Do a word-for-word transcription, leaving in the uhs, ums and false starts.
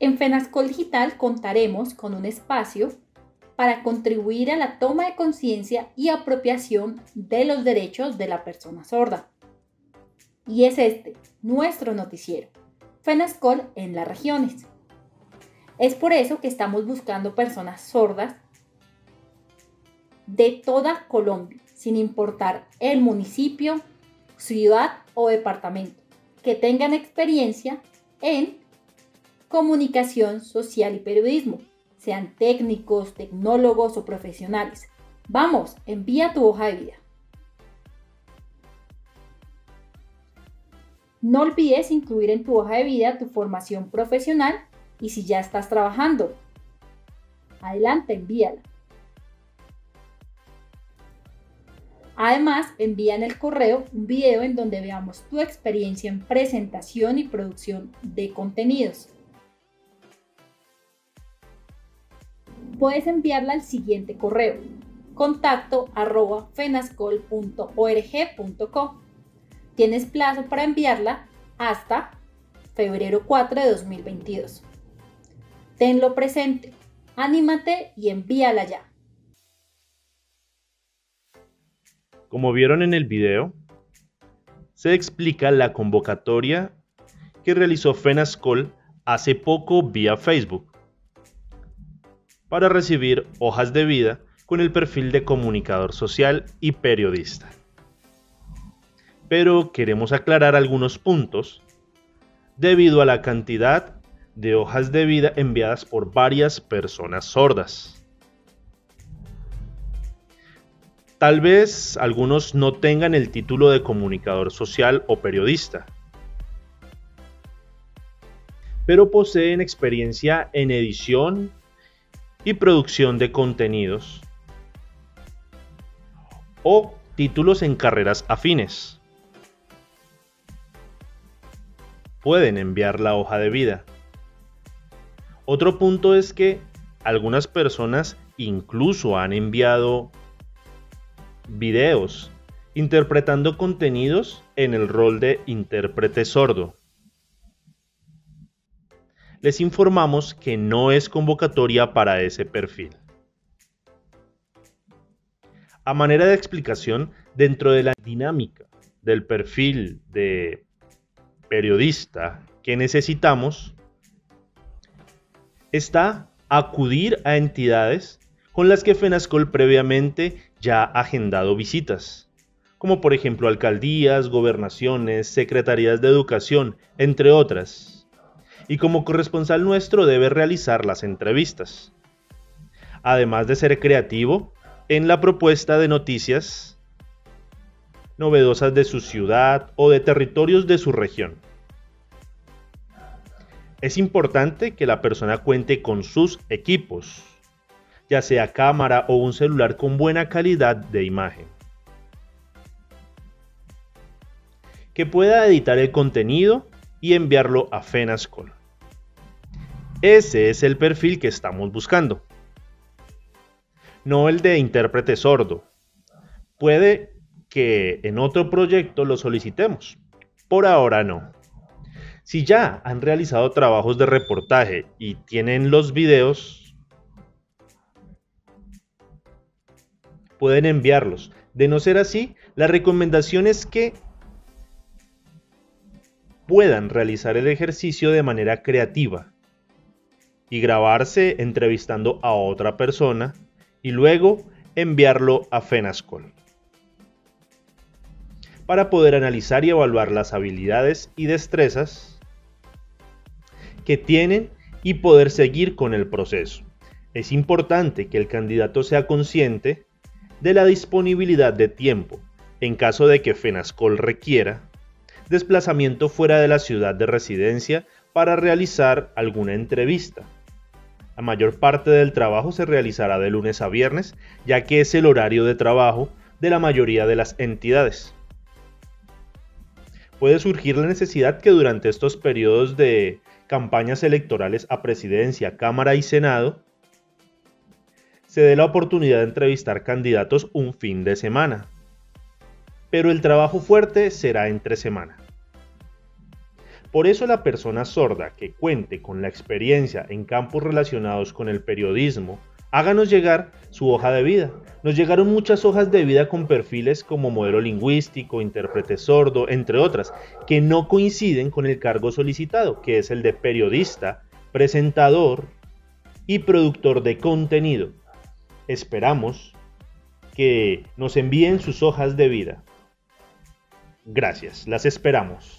En FENASCOL Digital contaremos con un espacio para contribuir a la toma de conciencia y apropiación de los derechos de la persona sorda. Y es este, nuestro noticiero, FENASCOL en las regiones. Es por eso que estamos buscando personas sordas de toda Colombia, sin importar el municipio, ciudad o departamento, que tengan experiencia en comunicación social y periodismo, sean técnicos, tecnólogos o profesionales. Vamos, envía tu hoja de vida. No olvides incluir en tu hoja de vida tu formación profesional y si ya estás trabajando, adelante, envíala. Además, envía en el correo un video en donde veamos tu experiencia en presentación y producción de contenidos. Puedes enviarla al siguiente correo: contacto arroba fenascol punto org punto co. Tienes plazo para enviarla hasta febrero cuatro de dos mil veintidós. Tenlo presente, anímate y envíala ya. Como vieron en el video, se explica la convocatoria que realizó FENASCOL hace poco vía Facebook para recibir hojas de vida con el perfil de comunicador social y periodista. Pero queremos aclarar algunos puntos debido a la cantidad de hojas de vida enviadas por varias personas sordas. Tal vez algunos no tengan el título de comunicador social o periodista, pero poseen experiencia en edición y producción de contenidos o títulos en carreras afines. Pueden enviar la hoja de vida. Otro punto es que algunas personas incluso han enviado videos interpretando contenidos en el rol de intérprete sordo. Les informamos que no es convocatoria para ese perfil. A manera de explicación, dentro de la dinámica del perfil de periodista que necesitamos, está acudir a entidades con las que FENASCOL previamente ya ha agendado visitas, como por ejemplo alcaldías, gobernaciones, secretarías de educación, entre otras, y como corresponsal nuestro debe realizar las entrevistas, además de ser creativo en la propuesta de noticias novedosas de su ciudad o de territorios de su región. Es importante que la persona cuente con sus equipos, ya sea cámara o un celular con buena calidad de imagen, que pueda editar el contenido y enviarlo a FENASCOL. Ese es el perfil que estamos buscando, no el de intérprete sordo. Puede que en otro proyecto lo solicitemos, por ahora no. Si ya han realizado trabajos de reportaje y tienen los videos, pueden enviarlos. De no ser así, la recomendación es que puedan realizar el ejercicio de manera creativa y grabarse entrevistando a otra persona y luego enviarlo a FENASCOL para poder analizar y evaluar las habilidades y destrezas que tienen y poder seguir con el proceso. Es importante que el candidato sea consciente de la disponibilidad de tiempo, en caso de que FENASCOL requiera desplazamiento fuera de la ciudad de residencia para realizar alguna entrevista. La mayor parte del trabajo se realizará de lunes a viernes, ya que es el horario de trabajo de la mayoría de las entidades. Puede surgir la necesidad que durante estos periodos de campañas electorales a presidencia, Cámara y Senado, se dé la oportunidad de entrevistar candidatos un fin de semana, pero el trabajo fuerte será entre semana. Por eso la persona sorda que cuente con la experiencia en campos relacionados con el periodismo, háganos llegar su hoja de vida. Nos llegaron muchas hojas de vida con perfiles como modelo lingüístico, intérprete sordo, entre otras, que no coinciden con el cargo solicitado, que es el de periodista, presentador y productor de contenido. Esperamos que nos envíen sus hojas de vida. Gracias, las esperamos.